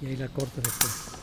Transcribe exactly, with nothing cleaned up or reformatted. Y ahí la corto después.